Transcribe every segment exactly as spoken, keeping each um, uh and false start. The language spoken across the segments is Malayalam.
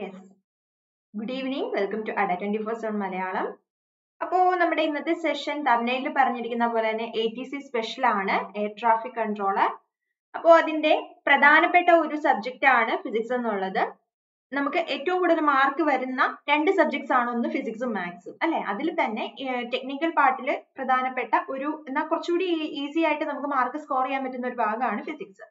Yes. Good evening. Welcome to Adda two forty-seven Malayalam. Appo nammade innathe session thumbnail il paranjirikkunna pole thane A T C special aanu air traffic controller. Appo adinte pradhanapetta oru subject aanu physics ennullathu. നമുക്ക് ഏറ്റവും കൂടുതൽ മാർക്ക് വരുന്ന രണ്ട് സബ്ജക്ട്സ് ആണ് ഒന്ന് ഫിസിക്സും മാത്സും അല്ലേ. അതിൽ തന്നെ ടെക്നിക്കൽ പാർട്ടിൽ പ്രധാനപ്പെട്ട ഒരു എന്നാ കുറച്ചുകൂടി ഈസി ആയിട്ട് നമുക്ക് മാർക്ക് സ്കോർ ചെയ്യാൻ പറ്റുന്ന ഒരു ഭാഗമാണ് ഫിസിക്സ്.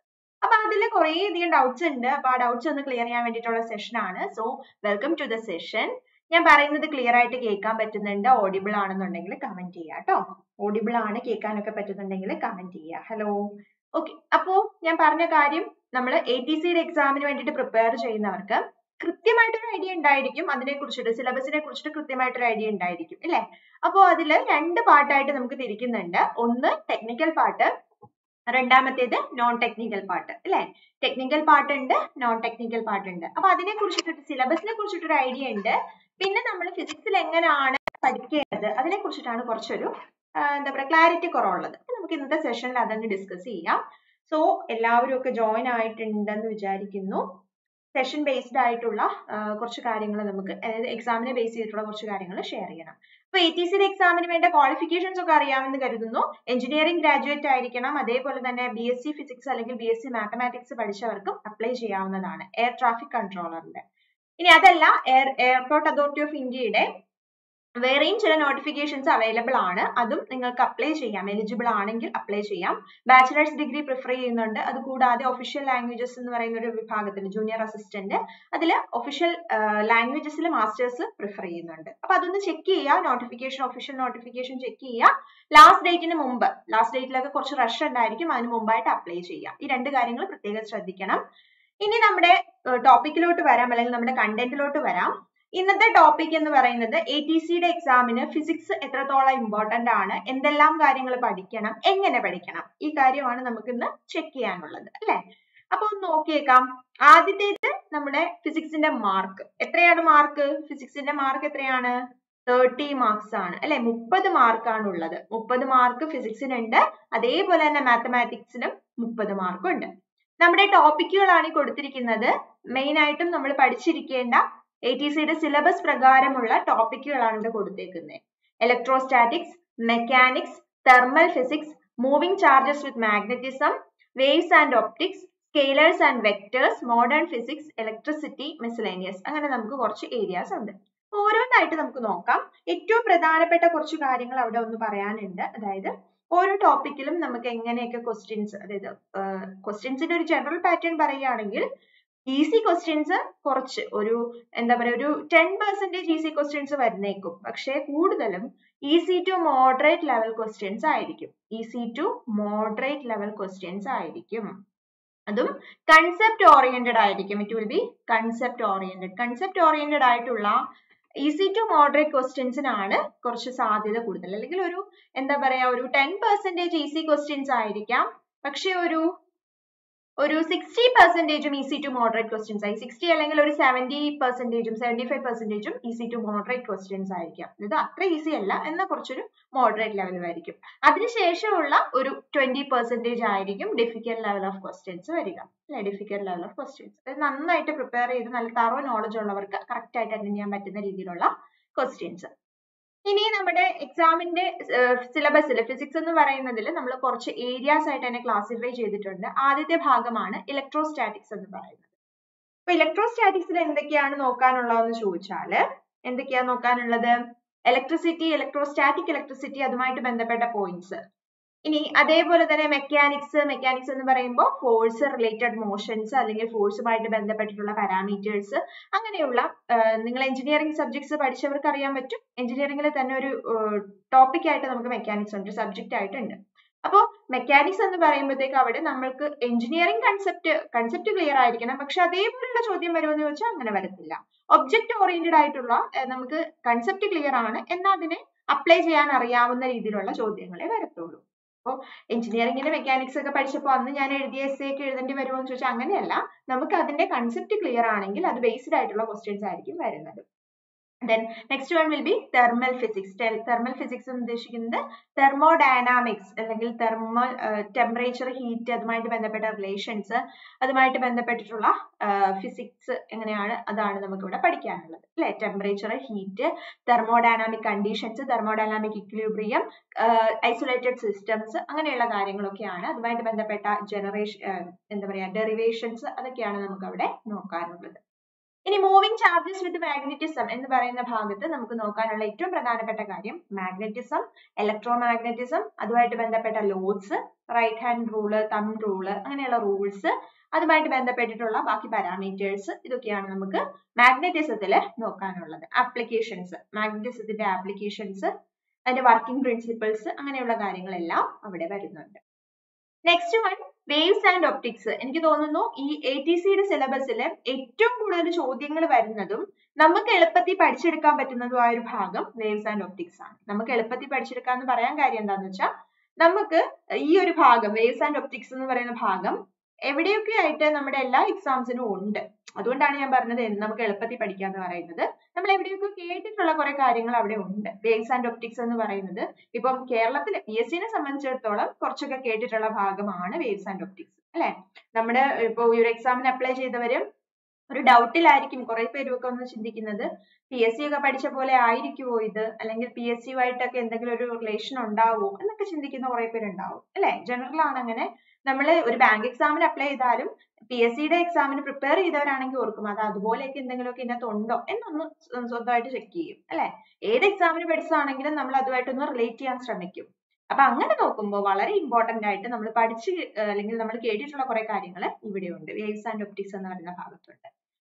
അപ്പൊ അതിൽ കുറേ അധികം ഡൗട്ട്സ് ഉണ്ട്. അപ്പൊ ആ ഡൗട്ട്സ് ഒന്ന് ക്ലിയർ ചെയ്യാൻ വേണ്ടിയിട്ടുള്ള സെഷൻ ആണ്. So welcome to the session. ഞാൻ പറയുന്നത് ക്ലിയർ ആയിട്ട് കേൾക്കാൻ പറ്റുന്നുണ്ട്? ഓഡിബിൾ ആണെന്നുണ്ടെങ്കിൽ കമന്റ് ചെയ്യുക കേട്ടോ. ഓഡിബിൾ ആണ് കേൾക്കാനൊക്കെ പറ്റുന്നുണ്ടെങ്കിൽ കമന്റ് ചെയ്യുക. Hello, okay. അപ്പോ ഞാൻ പറഞ്ഞ കാര്യം, നമ്മൾ എ ടി സിയുടെ എക്സാമിന് വേണ്ടിയിട്ട് പ്രിപ്പയർ ചെയ്യുന്നവർക്ക് കൃത്യമായിട്ടൊരു ഐഡിയ ഉണ്ടായിരിക്കും, അതിനെക്കുറിച്ചിട്ട് സിലബസിനെ കുറിച്ചിട്ട് കൃത്യമായിട്ടൊരു ഐഡിയ ഉണ്ടായിരിക്കും അല്ലെ. അപ്പോൾ അതിൽ രണ്ട് പാർട്ടായിട്ട് നമുക്ക് തിരിക്കുന്നുണ്ട്. ഒന്ന് ടെക്നിക്കൽ പാർട്ട്, രണ്ടാമത്തേത് നോൺ ടെക്നിക്കൽ പാർട്ട് അല്ലെ. ടെക്നിക്കൽ പാർട്ട് ഉണ്ട്, നോൺ ടെക്നിക്കൽ പാർട്ട് ഉണ്ട്. അപ്പൊ അതിനെ കുറിച്ചിട്ടൊരു സിലബസിനെ കുറിച്ചിട്ടൊരു ഐഡിയ ഉണ്ട്. പിന്നെ നമ്മൾ ഫിസിക്സിൽ എങ്ങനെയാണ് പഠിക്കേണ്ടത് അതിനെ കുറിച്ചിട്ടാണ് കുറച്ചൊരു എന്താ പറയുക ക്ലാരിറ്റി കുറവുള്ളത്. നമുക്ക് ഇന്നത്തെ സെഷനിൽ അതങ്ങ് ഡിസ്കസ് ചെയ്യാം. സോ എല്ലാവരും ഒക്കെ ജോയിൻ ആയിട്ടുണ്ടെന്ന് വിചാരിക്കുന്നു. സെഷൻ ബേസ്ഡ് ആയിട്ടുള്ള കുറച്ച് കാര്യങ്ങൾ നമുക്ക്, അതായത് എക്സാമിനെ ബേസ് ചെയ്തിട്ടുള്ള കുറച്ച് കാര്യങ്ങൾ ഷെയർ ചെയ്യണം. അപ്പൊ എ ടി സിയുടെ എക്സാമിന് വേണ്ട ക്വാളിഫിക്കേഷൻസ് ഒക്കെ അറിയാമെന്ന് കരുതുന്നു. എഞ്ചിനീയറിംഗ് ഗ്രാജുവേറ്റ് ആയിരിക്കണം. അതേപോലെ തന്നെ ബി എസ് സി ഫിസിക്സ് അല്ലെങ്കിൽ ബി എസ് സി മാത്തമാറ്റിക്സ് പഠിച്ചവർക്കും അപ്ലൈ ചെയ്യാവുന്നതാണ് എയർ ട്രാഫിക് കൺട്രോളറിന്റെ. ഇനി അതല്ല, എയർ എയർപോർട്ട് അതോറിറ്റി ഓഫ് ഇന്ത്യയുടെ വേറെയും ചില നോട്ടിഫിക്കേഷൻസ് അവൈലബിൾ ആണ്. അതും നിങ്ങൾക്ക് അപ്ലൈ ചെയ്യാം. എലിജിബിൾ ആണെങ്കിൽ അപ്ലൈ ചെയ്യാം. ബാച്ചിലേഴ്സ് ഡിഗ്രി പ്രിഫർ ചെയ്യുന്നുണ്ട്. അതുകൂടാതെ ഒഫീഷ്യൽ ലാംഗ്വേജസ് എന്ന് പറയുന്ന ഒരു വിഭാഗത്തിൽ ജൂനിയർ അസിസ്റ്റന്റ്, അതിൽ ഒഫീഷ്യൽ ലാംഗ്വേജസിൽ മാസ്റ്റേഴ്സ് പ്രിഫർ ചെയ്യുന്നുണ്ട്. അപ്പൊ അതൊന്ന് ചെക്ക് ചെയ്യുക. നോട്ടിഫിക്കേഷൻ, ഒഫീഷ്യൽ നോട്ടിഫിക്കേഷൻ ചെക്ക് ചെയ്യുക. ലാസ്റ്റ് ഡേറ്റിന് മുമ്പ്, ലാസ്റ്റ് ഡേറ്റിലൊക്കെ കുറച്ച് റഷ് ഉണ്ടായിരിക്കും, അതിന് മുമ്പായിട്ട് അപ്ലൈ ചെയ്യാം. ഈ രണ്ട് കാര്യങ്ങൾ പ്രത്യേകം ശ്രദ്ധിക്കണം. ഇനി നമ്മുടെ ടോപ്പിക്കിലോട്ട് വരാം, അല്ലെങ്കിൽ നമ്മുടെ കണ്ടന്റിലോട്ട് വരാം. ഇന്നത്തെ ടോപ്പിക് എന്ന് പറയുന്നത് എ ടി സിയുടെ എക്സാമിന് ഫിസിക്സ് എത്രത്തോളം ഇമ്പോർട്ടന്റ് ആണ്, എന്തെല്ലാം കാര്യങ്ങൾ പഠിക്കണം, എങ്ങനെ പഠിക്കണം, ഈ കാര്യമാണ് നമുക്ക് ഇന്ന് ചെക്ക് ചെയ്യാനുള്ളത് അല്ലെ. അപ്പൊ ഒന്ന് നോക്കിയേക്കാം. ആദ്യത്തേത് നമ്മുടെ ഫിസിക്സിന്റെ മാർക്ക്. എത്രയാണ് മാർക്ക്? ഫിസിക്സിന്റെ മാർക്ക് എത്രയാണ്? തേർട്ടി മാർക്സ് ആണ് അല്ലെ. മുപ്പത് മാർക്കാണ് ഉള്ളത്. മുപ്പത് മാർക്ക് ഫിസിക്സിനുണ്ട്. അതേപോലെ തന്നെ മാത്തമാറ്റിക്സിനും മുപ്പത് മാർക്കുണ്ട്. നമ്മുടെ ടോപ്പിക്കുകളാണ് ഈ കൊടുത്തിരിക്കുന്നത്. മെയിൻ ആയിട്ടും നമ്മൾ പഠിച്ചിരിക്കേണ്ട എ ടി സിയുടെ സിലബസ് പ്രകാരമുള്ള ടോപ്പിക്കുകളാണ് ഇവിടെ കൊടുത്തേക്കുന്നത്. Electrostatics, mechanics, thermal physics, moving charges with magnetism, waves and optics, scalars and vectors, modern physics, electricity, miscellaneous. അങ്ങനെ നമുക്ക് കുറച്ച് ഏരിയാസ് ഉണ്ട്. ഓരോന്നായിട്ട് നമുക്ക് നോക്കാം. ഏറ്റവും പ്രധാനപ്പെട്ട കുറച്ച് കാര്യങ്ങൾ അവിടെ ഒന്ന് പറയാനുണ്ട്. അതായത് ഓരോ ടോപ്പിക്കിലും നമുക്ക് എങ്ങനെയൊക്കെ ക്വസ്റ്റ്യൻസ്, അതായത് ക്വസ്റ്റ്യൻസിന്റെ ഒരു ജനറൽ പാറ്റേൺ പറയുകയാണെങ്കിൽ ഈസി ക്വസ്റ്റ്യൻസ് കുറച്ച്, ഒരു എന്താ പറയുക ഒരു ടെൻ പെർസെന്റേജ് ഈസി ക്വസ്റ്റ്യൻസ് വരുന്നേക്കും. പക്ഷേ കൂടുതലും easy to moderate level questions ആയിരിക്കും. Easy to moderate level questions ആയിരിക്കും. അതും കൺസെപ്റ്റ് ഓറിയന്റഡ് ആയിരിക്കും. It will be concept oriented. Concept oriented ആയിട്ടുള്ള ഈസി ടു മോഡറേറ്റ് ക്വസ്റ്റ്യൻസിനാണ് കുറച്ച് സാധ്യത കൂടുതൽ. അല്ലെങ്കിൽ ഒരു എന്താ പറയാ ഒരു ടെൻ പെർസെന്റേജ് ഈസി ക്വസ്റ്റ്യൻസ് ആയിരിക്കാം. പക്ഷെ ഒരു ഒരു സിക്സ്റ്റി പെർസെന്റേജും ഈസി ടു മോഡറേറ്റ് ക്വസ്റ്റ്യൻസ് ആയി, സിക്സ്റ്റി അല്ലെങ്കിൽ ഒരു സെവന്റി പെർസെന്റേജും സെവന്റി ഫൈവ് പെർസെന്റേജും ഈസി ടു മോഡറേറ്റ് ക്വസ്റ്റ്യൻസ് ആയിരിക്കാം. ഇത് അത്ര ഈസി അല്ല എന്ന കുറച്ചൊരു മോഡറേറ്റ് ലെവലുമായിരിക്കും. അതിനുശേഷമുള്ള ഒരു ട്വന്റി പെർസെന്റേജ് ആയിരിക്കും ഡിഫിക്കൽട്ട് ലെവൽ ഓഫ് ക്വസ്റ്റ്യൻസ് വരിക അല്ലെ. ഡിഫിക്കൽട്ട് ലെവൽ ഓഫ് ക്വസ്റ്റ്യൻസ്, അതായത് നന്നായിട്ട് പ്രിപ്പയർ ചെയ്ത് നല്ല തറോ നോളജ് ഉള്ളവർക്ക് കറക്റ്റ് ആയിട്ട് അറ്റൻഡ് ചെയ്യാൻ പറ്റുന്ന രീതിയിലുള്ള ക്വസ്റ്റ്യൻസ്. ഇനി നമ്മുടെ എക്സാമിന്റെ സിലബസിൽ ഫിസിക്സ് എന്ന് പറയുന്നതിൽ നമ്മൾ കുറച്ച് ഏരിയാസ് ആയിട്ട് തന്നെ ക്ലാസിഫൈ ചെയ്തിട്ടുണ്ട്. ആദ്യത്തെ ഭാഗമാണ് ഇലക്ട്രോസ്റ്റാറ്റിക്സ് എന്ന് പറയുന്നത്. അപ്പൊ ഇലക്ട്രോസ്റ്റാറ്റിക്സിൽ എന്തൊക്കെയാണ് നോക്കാനുള്ളതെന്ന് ചോദിച്ചാൽ, എന്തൊക്കെയാണ് നോക്കാനുള്ളത്? ഇലക്ട്രിസിറ്റി, ഇലക്ട്രോസ്റ്റാറ്റിക് ഇലക്ട്രിസിറ്റി, അതുമായിട്ട് ബന്ധപ്പെട്ട പോയിന്റ്സ്. ഇനി അതേപോലെ തന്നെ മെക്കാനിക്സ്. മെക്കാനിക്സ് എന്ന് പറയുമ്പോൾ ഫോഴ്സ് റിലേറ്റഡ് മോഷൻസ്, അല്ലെങ്കിൽ ഫോഴ്സുമായിട്ട് ബന്ധപ്പെട്ടിട്ടുള്ള പാരാമീറ്റേഴ്സ്, അങ്ങനെയുള്ള. നിങ്ങൾ എഞ്ചിനീയറിംഗ് സബ്ജക്ട്സ് പഠിച്ചവർക്ക് അറിയാൻ പറ്റും, എഞ്ചിനീയറിംഗിൽ തന്നെ ഒരു ടോപ്പിക് ആയിട്ട് നമുക്ക് മെക്കാനിക്സ് ഉണ്ട്, സബ്ജക്റ്റ് ആയിട്ടുണ്ട്. അപ്പോൾ മെക്കാനിക്സ് എന്ന് പറയുമ്പോഴത്തേക്ക് അവിടെ നമ്മൾക്ക് എഞ്ചിനീയറിംഗ് കൺസെപ്റ്റ് കൺസെപ്റ്റ് ക്ലിയർ ആയിരിക്കണം. പക്ഷെ അതേപോലെയുള്ള ചോദ്യം വരുമെന്ന് ചോദിച്ചാൽ അങ്ങനെ വരത്തില്ല. ഒബ്ജക്റ്റ് ഓറിയന്റഡ് ആയിട്ടുള്ള നമുക്ക് കൺസെപ്റ്റ് ക്ലിയർ ആണ്, എന്നാൽ അതിനെ അപ്ലൈ ചെയ്യാൻ അറിയാവുന്ന രീതിയിലുള്ള ചോദ്യങ്ങളെ വരത്തുള്ളൂ. അപ്പോൾ എഞ്ചിനീയറിംഗിന്റെ മെക്കാനിക്സ് ഒക്കെ പഠിച്ചപ്പോൾ അന്ന് ഞാൻ എഴുതിയ എസ് ഒക്കെ എഴുതേണ്ടി വരുമോ എന്ന് ചോദിച്ചാൽ അങ്ങനെയല്ല. നമുക്ക് അതിന്റെ കൺസെപ്റ്റ് ക്ലിയർ ആണെങ്കിൽ അത് ബേസ്ഡ് ആയിട്ടുള്ള ക്വസ്റ്റ്യൻസ് ആയിരിക്കും വരുന്നത്. Then next one will be thermal physics. Thermal physics in this thermodynamics, thermal uh, temperature, heat, that might be better relations, that might be better physics. Temperature, heat, thermodynamic conditions, thermodynamic equilibrium, uh, isolated systems, that might be better generation, derivations. In moving charges with magnetism, in the Barina Bhagata, Namkunoka, electro Pradana Petagadium, magnetism, electromagnetism, Adwait Vendapeta loads, right hand ruler, thumb ruler, and yellow rules, Adwait Vendapetitola, Baki parameters, Idukianamuka, magnetism, no canola, applications, magnetism, the applications, and the working principles, and yellow garinglella, whatever is not. Next one. Waves and optics. In this A T C syllabus, we have to show you the waves and optics. We have to show you the waves and optics. Every day, we have exams. That's why we നമ്മൾ എവിടെയൊക്കെ കേട്ടിട്ടുള്ള കുറേ കാര്യങ്ങൾ അവിടെ ഉണ്ട്. വേവ്സ് ആൻഡ് ഒപ്റ്റിക്സ് എന്ന് പറയുന്നത് ഇപ്പം കേരളത്തിലെ P S C നെ സംബന്ധിച്ചിടത്തോളം കുറച്ചൊക്കെ കേട്ടിട്ടുള്ള ഭാഗമാണ് വേവ്സ് ആൻഡ് ഒപ്റ്റിക്സ് അല്ലേ. നമ്മുടെ ഇപ്പോ ഈ ഒരു എക്സാമിന് അപ്ലൈ ചെയ്തവരും ഒരു ഡൗട്ടിൽ ആയിരിക്കും കുറേ പേരൊക്കെ ഒന്ന് ചിന്തിക്കുന്നത് P S C ഒക്കെ പഠിച്ച പോലെ ആയിരിക്കുമോ ഇത് അല്ലെങ്കിൽ P S C ആയിട്ടൊക്കെ എന്തെങ്കിലും ഒരു റിലേഷൻ ഉണ്ടാവോ എന്നൊക്കെ ചിന്തിക്കുന്ന കുറേ പേരുണ്ടാവും അല്ലേ. ജനറൽ ആണ് അങ്ങനെ നമ്മൾ ഒരു ബാങ്ക് എക്സാമിന് അപ്ലൈ ചെയ്താലും P S C exam and prepare either and Kurkumada, the Bolek in the Lokin at Tondo, and so that is a key. Eight examiner Bedsonic and Namladuatun relate and stomach you. Upon Ganakumbo, very important item, number party, Lingalamacated Locoracaringa, video waves and optics and the Hagathunda.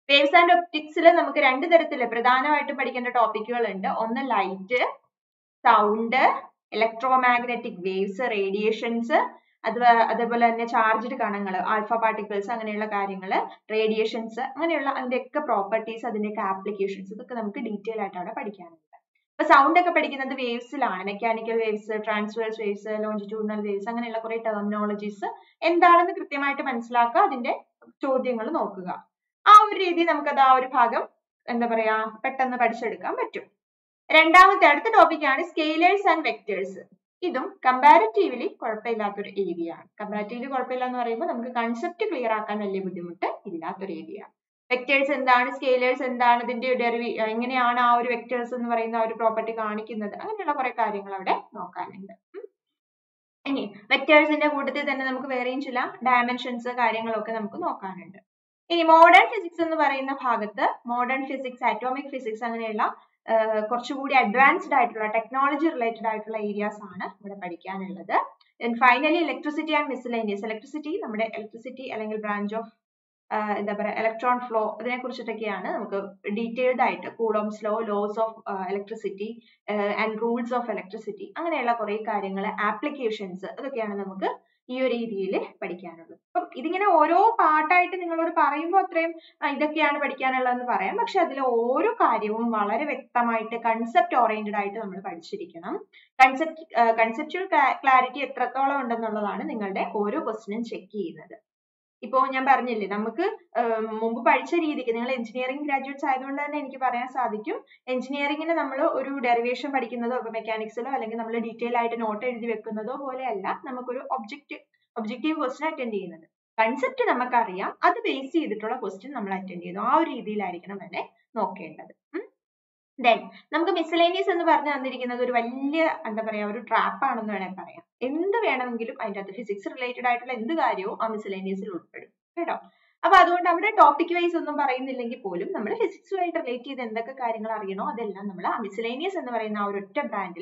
Waves and optics, Namakaranda, the Lepradana, I to particular topic you on the light, sound, electromagnetic waves, radiations. That's why charged alpha particles, radiations, properties, applications. We will detail it. Sound is waves, mechanical waves, transverse waves, longitudinal waves, terminologies. The topic is scalars and vectors. This is comparatively corpelator area. Comparatively corpelator area is concept clear. Vectors and scalars and vectors and property. Vectors in the dimensions. In modern physics, modern physics, atomic physics, Uh, advanced technology related areas. And finally, electricity and miscellaneous. Electricity, electricity is a branch of uh, electron flow. Detailed Coulomb's law, laws of uh, electricity uh, and rules of electricity. Applications. This is a part of the concept oriented item. Conceptual clarity is a question. Now, I am going to tell you, engineering graduates are going to tell engineering is a derivation of mechanics, we have a detailed note, we have an objective question. The concept is the basis of the question. Then, we miscellaneous and trap. The physics related item miscellaneous. Topic wise, physics related miscellaneous brand.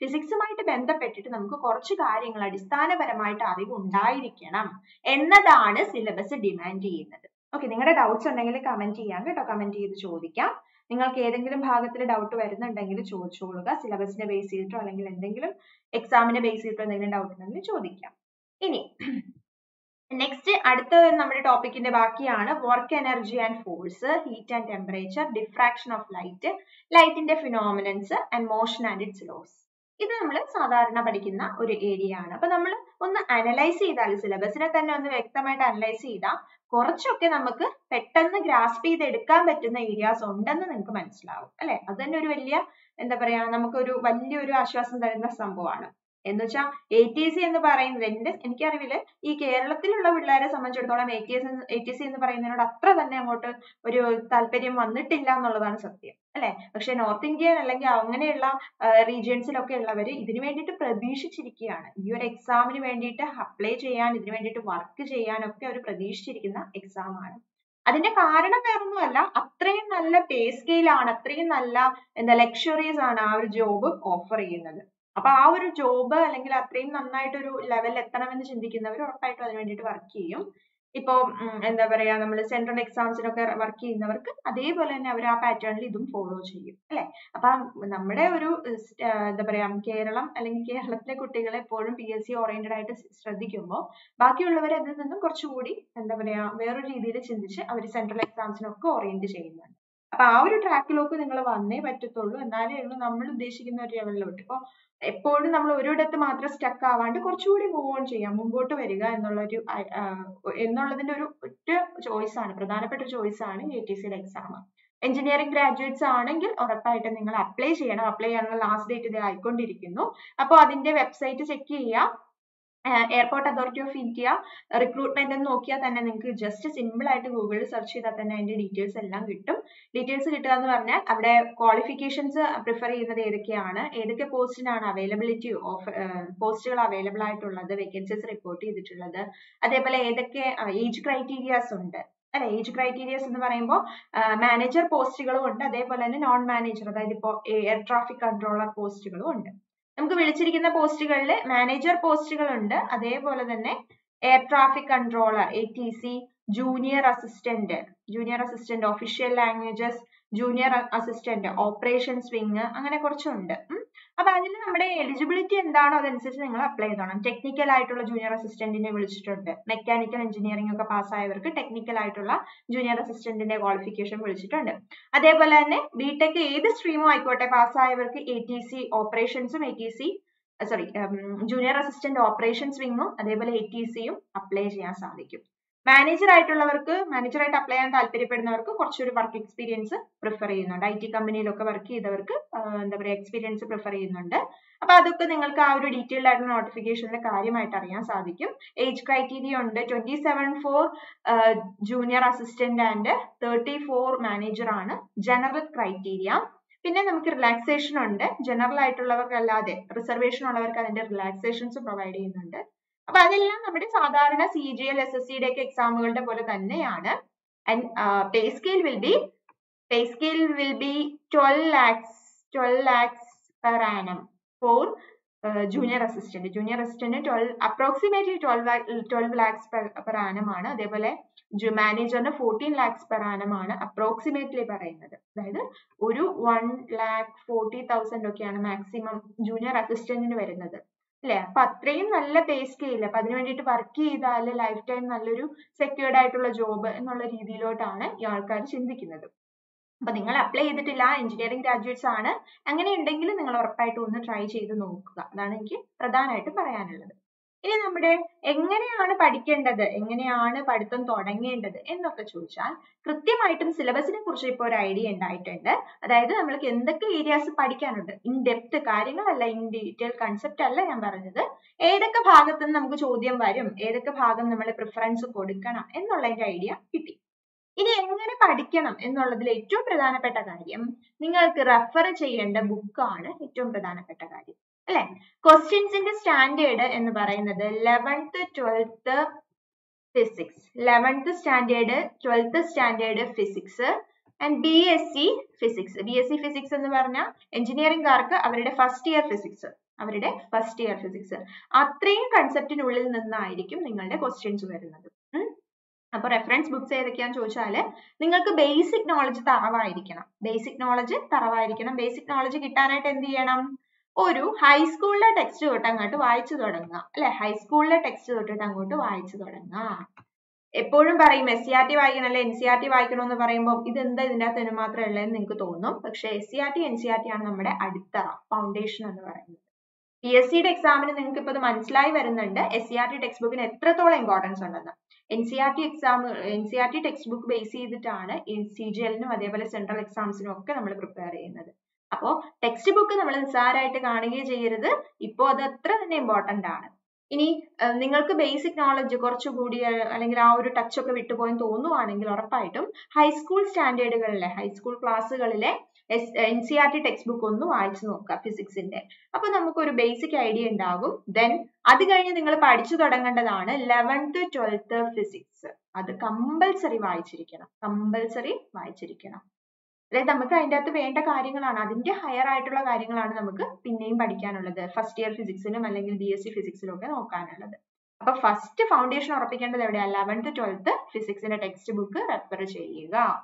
Physics might bend the petit Namko Korchikaring Ladistana Paramita and the syllabus demand. Okay, if you have doubts, comment on it. Comment on it. If you have any doubt, the syllabus base or exam base. Next, another topic is work energy and force, heat and temperature, diffraction of light, light in the phenomenons, and motion and its laws. ഇത് നമ്മൾ സാധാരണ പഠിക്കുന്ന ഒരു ഏരിയ ആണ്. അപ്പോൾ നമ്മൾ ഒന്ന് അനലൈസ് ചെയ്താൽ സിലബസിനെ തന്നെ ഒന്ന് വ്യക്തമായിട്ട് അനലൈസ് ചെയ്താൽ കുറച്ചൊക്കെ നമുക്ക് പെട്ടെന്ന് ഗ്രാസ്പ് ചെയ്ത് എടുക്കാൻ പറ്റുന്ന ഏരിയാസ് ഉണ്ടെന്ന് നിങ്ങൾക്ക് മനസ്സിലാവും അല്ലേ? അത് തന്നെ ഒരു വലിയ എന്താ പറയാ നമുക്കൊരു വലിയൊരു ആശ്വാസം തരുന്ന സംഭവമാണ്. എന്ന് വെച്ചാൽ എ ടി സി എന്ന് പറയുന്നത് എന്റെ എനിക്കറിവില്ല ഈ കേരളത്തിലുള്ള പിള്ളേരെ സംബന്ധിച്ചിടത്തോളം A T S A T C എന്ന് പറയുന്നതിനോട് അത്ര തന്നെ അങ്ങോട്ട് ഒരു താല്പര്യം വന്നിട്ടില്ല എന്നുള്ളതാണ് സത്യം അല്ലെ? പക്ഷെ നോർത്ത് ഇന്ത്യൻ അല്ലെങ്കിൽ അങ്ങനെയുള്ള റീജിയൻസിലൊക്കെ ഉള്ളവർ ഇതിനു വേണ്ടിയിട്ട് പ്രതീക്ഷിച്ചിരിക്കുകയാണ്. ഈ ഒരു എക്സാമിന് വേണ്ടിയിട്ട് അപ്ലൈ ചെയ്യാൻ ഇതിനു വേണ്ടിയിട്ട് വർക്ക് ചെയ്യാനൊക്കെ അവർ പ്രതീക്ഷിച്ചിരിക്കുന്ന എക്സാമാണ്. അതിന്റെ കാരണം വേറൊന്നുമല്ല, അത്രയും നല്ല പേ സ്കെയിലാണ്, അത്രയും നല്ല എന്താ ലക്ഷറീസ് ആണ് ആ ഒരു ജോബ് ഓഫർ ചെയ്യുന്നത്. അപ്പൊ ആ ഒരു ജോബ് അല്ലെങ്കിൽ അത്രയും നന്നായിട്ടൊരു ലെവലിൽ എത്തണമെന്ന് ചിന്തിക്കുന്നവർ ഉറപ്പായിട്ടും അതിനു വേണ്ടിയിട്ട് വർക്ക് ചെയ്യും. ഇപ്പോ എന്താ പറയാ നമ്മൾ സെൻട്രൽ എക്സാംസിനൊക്കെ വർക്ക് ചെയ്യുന്നവർക്ക് അതേപോലെ തന്നെ അവർ ആ പാറ്റേണിൽ ഇതും ഫോളോ ചെയ്യും അല്ലെ? അപ്പൊ നമ്മുടെ ഒരു എന്താ പറയാ കേരളം അല്ലെങ്കിൽ കേരളത്തിലെ കുട്ടികളെ എപ്പോഴും പി എസ് സി ഓറിയന്റഡ് ആയിട്ട് ശ്രദ്ധിക്കുമ്പോൾ ബാക്കിയുള്ളവർ അതിൽ നിന്നും കുറച്ചുകൂടി എന്താ പറയാ വേറൊരു രീതിയിൽ ചിന്തിച്ച് അവർ സെൻട്രൽ എക്സാംസിനൊക്കെ ഓറിയന്റ് ചെയ്യുന്നുണ്ട്. അപ്പൊ ആ ഒരു ട്രാക്കിലേക്ക് നിങ്ങൾ വന്നേ പറ്റത്തുള്ളൂ, എന്നാലേ ഉള്ളൂ നമ്മൾ ഉദ്ദേശിക്കുന്ന ഒരു ലെവലിലോട്ട്. ഇപ്പൊ എപ്പോഴും നമ്മൾ ഒരിടത്ത് മാത്രം സ്റ്റക്ക് ആവാണ്ട് കുറച്ചുകൂടി മൂവ് ഓൺ ചെയ്യാം, മുമ്പോട്ട് വരിക എന്നുള്ളൊരു എന്നുള്ളതിന്റെ ഒരു ഒറ്റ ചോയ്സ് ആണ്, പ്രധാനപ്പെട്ട ചോയ്സ് ആണ് എ ടി സിയുടെ എക്സാം. എഞ്ചിനീയറിംഗ് ഗ്രാജുവേറ്റ്സ് ആണെങ്കിൽ ഉറപ്പായിട്ട് നിങ്ങൾ അപ്ലൈ ചെയ്യണം. അപ്ലൈ ചെയ്യാനുള്ള ലാസ്റ്റ് ഡേറ്റ് ഇത് ആയിക്കൊണ്ടിരിക്കുന്നു. അപ്പോൾ അതിന്റെ വെബ്സൈറ്റ് ചെക്ക് ചെയ്യുക, airport authority of India recruitment എന്ന് നോക്കിയാൽ തന്നെ നിങ്ങൾക്ക് ജസ്റ്റ് സിമ്പിൾ ആയിട്ട് ഗൂഗിളിൽ സെർച്ച് ചെയ്താൽ തന്നെ അതിന്റെ ഡീറ്റെയിൽസ് എല്ലാം കിട്ടും. ഡീറ്റെയിൽസ് കിട്ടുക എന്ന് പറഞ്ഞാൽ അവിടെ ക്വാളിഫിക്കേഷൻസ് പ്രിഫർ ചെയ്യുന്നത് ഏതൊക്കെയാണ്, ഏതൊക്കെ പോസ്റ്റിനാണ് അവൈലബിലിറ്റി ഓഫ് പോസ്റ്റുകൾ അവൈലബിൾ ആയിട്ടുള്ളത്, വേക്കൻസീസ് റിപ്പോർട്ട് ചെയ്തിട്ടുള്ളത്, അതേപോലെ ഏതൊക്കെ ഏജ് ക്രൈറ്റീരിയാസ് ഉണ്ട് അല്ലെ? ഏജ് ക്രൈറ്റീരിയാസ് എന്ന് പറയുമ്പോൾ മാനേജർ പോസ്റ്റുകളും ഉണ്ട്, അതേപോലെ തന്നെ നോൺ മാനേജർ അതായത് ഇപ്പോൾ എയർ ട്രാഫിക് കൺട്രോളർ പോസ്റ്റുകളും ഉണ്ട്. നമുക്ക് വിളിച്ചിരിക്കുന്ന പോസ്റ്റുകളിൽ മാനേജർ പോസ്റ്റുകളുണ്ട്, അതേപോലെ തന്നെ air traffic controller A T C, junior assistant junior assistant official languages, junior assistant operation wing, അങ്ങനെ കുറച്ചുണ്ട്. അപ്പൊ അതിൽ നമ്മുടെ എലിജിബിലിറ്റി എന്താണോ അതനുസരിച്ച് നിങ്ങൾ അപ്ലൈ ചെയ്തോണം. ടെക്നിക്കൽ ആയിട്ടുള്ള ജൂനിയർ അസിസ്റ്റന്റിനെ വിളിച്ചിട്ടുണ്ട്, മെക്കാനിക്കൽ എഞ്ചിനീയറിംഗ് ഒക്കെ പാസ്സായവർക്ക് ടെക്നിക്കൽ ആയിട്ടുള്ള ജൂനിയർ അസിസ്റ്റന്റിന്റെ ക്വാളിഫിക്കേഷൻ വിളിച്ചിട്ടുണ്ട്. അതേപോലെ തന്നെ ബിടെക് ഏത് സ്ട്രീമും ആയിക്കോട്ടെ പാസ്സായവർക്ക് എ ടി സി ഓപ്പറേഷൻസും A T C sorry junior assistant operation സ്വിംഗും അതേപോലെ എ ടി സിയും അപ്ലൈ ചെയ്യാൻ സാധിക്കും. മാനേജർ ആയിട്ടുള്ളവർക്ക് മാനേജറായിട്ട് അപ്ലൈ ചെയ്യാൻ താല്പര്യപ്പെടുന്നവർക്ക് കുറച്ചൊരു വർക്ക് എക്സ്പീരിയൻസ് പ്രിഫർ ചെയ്യുന്നുണ്ട്. ഐ ടി കമ്പനിയിലൊക്കെ വർക്ക് ചെയ്തവർക്ക് എന്താ പറയുക എക്സ്പീരിയൻസ് പ്രിഫർ ചെയ്യുന്നുണ്ട്. അപ്പൊ അതൊക്കെ നിങ്ങൾക്ക് ആ ഒരു ഡീറ്റെയിൽഡ് ആയിട്ടുള്ള നോട്ടിഫിക്കേഷനിൽ കാര്യമായിട്ട് അറിയാൻ സാധിക്കും. ഏജ് ക്രൈറ്റീരിയ ഉണ്ട്, twenty seven for junior assistant and thirty four manager ആണ് ജനറൽ ക്രൈറ്റീരിയ. പിന്നെ നമുക്ക് റിലാക്സേഷൻ ഉണ്ട്, ജനറൽ ആയിട്ടുള്ളവർക്കല്ലാതെ റിസർവേഷൻ ഉള്ളവർക്ക് അതിന്റെ റിലാക്സേഷൻസ് പ്രൊവൈഡ് ചെയ്യുന്നുണ്ട്. അപ്പൊ അതെല്ലാം നമ്മുടെ സാധാരണ C G L S S സിയുടെ ഒക്കെ എക്സാമുകളുടെ പോലെ തന്നെയാണ്. Pay scale will be pay scale will be twelve lakhs twelve lakhs per annum for junior assistant junior assistant twelve approximately twelve twelve lakhs per annum ആണ്. അതേപോലെ മാനേജറിന് ഫോർട്ടീൻ ലാക്സ് പെർ ആനം ആണ് അപ്രോക്സിമേറ്റ്ലി പറയുന്നത്. അതായത് ഒരു വൺ ലാക്ക് ഫോർട്ടി തൗസൻഡ് ഒക്കെയാണ് മാക്സിമം ജൂനിയർ അസിസ്റ്റന്റിന് വരുന്നത് അല്ലെ? അപ്പൊ അത്രയും നല്ല പേ സ്കെയിൽ, അപ്പൊ അതിനു വേണ്ടിയിട്ട് വർക്ക് ചെയ്താല് ലൈഫ് ടൈം നല്ലൊരു സെക്യൂർഡ് ആയിട്ടുള്ള ജോബ് എന്നുള്ള രീതിയിലോട്ടാണ് ഈ ആൾക്കാർ ചിന്തിക്കുന്നത്. അപ്പൊ നിങ്ങൾ അപ്ലൈ ചെയ്തിട്ടില്ല, എഞ്ചിനീയറിംഗ് ഗ്രാജുവേറ്റ്സ് ആണ്, അങ്ങനെ ഉണ്ടെങ്കിൽ നിങ്ങൾ ഉറപ്പായിട്ടും ഒന്ന് ട്രൈ ചെയ്ത് നോക്കുക. അതാണ് എനിക്ക് പ്രധാനമായിട്ട് പറയാനുള്ളത്. ഇനി നമ്മുടെ എങ്ങനെയാണ് പഠിക്കേണ്ടത്, എങ്ങനെയാണ് പഠിത്തം തുടങ്ങേണ്ടത് എന്നൊക്കെ ചോദിച്ചാൽ കൃത്യമായിട്ടും സിലബസിനെ കുറിച്ച് ഇപ്പോൾ ഒരു ഐഡിയ ഉണ്ടായിട്ടുണ്ട്. അതായത് നമ്മൾക്ക് എന്തൊക്കെ ഏരിയാസ് പഠിക്കാനുണ്ട്, ഇൻ ഡെപ്ത് കാര്യങ്ങളല്ല, ഇൻ ഡീറ്റെയിൽ കൺസെപ്റ്റ് അല്ല ഞാൻ പറഞ്ഞത്. ഏതൊക്കെ ഭാഗത്തു നിന്ന് നമുക്ക് ചോദ്യം വരും, ഏതൊക്കെ ഭാഗം നമ്മൾ പ്രിഫറൻസ് കൊടുക്കണം എന്നുള്ളതിന്റെ ഐഡിയ കിട്ടി. ഇനി എങ്ങനെ പഠിക്കണം എന്നുള്ളതിൽ ഏറ്റവും പ്രധാനപ്പെട്ട കാര്യം നിങ്ങൾക്ക് റെഫർ ചെയ്യേണ്ട ബുക്കാണ് ഏറ്റവും പ്രധാനപ്പെട്ട കാര്യം അല്ലെ? ക്വസ്റ്റ്യൻസിന്റെ സ്റ്റാൻഡേർഡ് എന്ന് പറയുന്നത് eleventh twelfth physics, eleventh standard twelfth standard physics and B S C physics. B S C physics എന്ന് പറഞ്ഞാൽ എഞ്ചിനീയറിംഗുകാർക്ക് അവരുടെ ഫസ്റ്റ് ഇയർ ഫിസിക്സ് അവരുടെ ഫസ്റ്റ് ഇയർ ഫിസിക്സ് അത്രയും കൺസെപ്റ്റിനുള്ളിൽ നിന്നായിരിക്കും നിങ്ങളുടെ ക്വസ്റ്റ്യൻസ് വരുന്നത്. അപ്പൊ റെഫറൻസ് ബുക്സ് ഏതൊക്കെയാണെന്ന് ചോദിച്ചാല് നിങ്ങൾക്ക് ബേസിക് നോളജ് തറവായിരിക്കണം, ബേസിക് നോളജ് തറവായിരിക്കണം. ബേസിക് നോളജ് കിട്ടാനായിട്ട് എന്ത് ചെയ്യണം, ഒരു ഹൈസ്കൂളിലെ ടെക്സ്റ്റ് തൊട്ട് അങ്ങോട്ട് വായിച്ചു തുടങ്ങുക അല്ലെ? ഹൈസ്കൂളിലെ ടെക്സ്റ്റ് തൊട്ടിട്ട് അങ്ങോട്ട് വായിച്ചു തുടങ്ങുക. എപ്പോഴും പറയും എസ് സി ആർ ടി വായിക്കണം അല്ലെ എൻ സി ആർ ടി വായിക്കണം എന്ന് പറയുമ്പോൾ ഇതെന്താ ഇതിൻ്റെ അകത്ത് ഇതിന് മാത്രമേ ഉള്ളതെന്ന് നിങ്ങൾക്ക് തോന്നും. പക്ഷെ S C R T N C R T ആണ് നമ്മുടെ അടിത്തറ, ഫൗണ്ടേഷൻ എന്ന് പറയുന്നത്. P S C exam in the Manslai Varananda, N C E R T textbook in Etrathola importance on another. N C E R T exam, N C E R T textbook base the Tana in C G L and central exams in Okka prepare another. Apo textbook in the Malansara at Kanage Jerida, Ipo the important data. Ini Ningalka basic knowledge Korchu Goody Alangra touch of a bit point ono angular item, high school standard, high school class. N C E R T textbook on the physics in there. Upon the basic idea in Dagum, then other kind of Padichu Dangandana, eleventh to twelfth physics. Other compulsory Vaichirikana, compulsory Vaichirikana. Let the Maka end at the painter carrying another higher itola carrying another pinning Padican first year physics in a Malangal B S C physics local or Canada. Up first foundation or pick under the eleventh to twelfth physics in a textbook refer Chayega.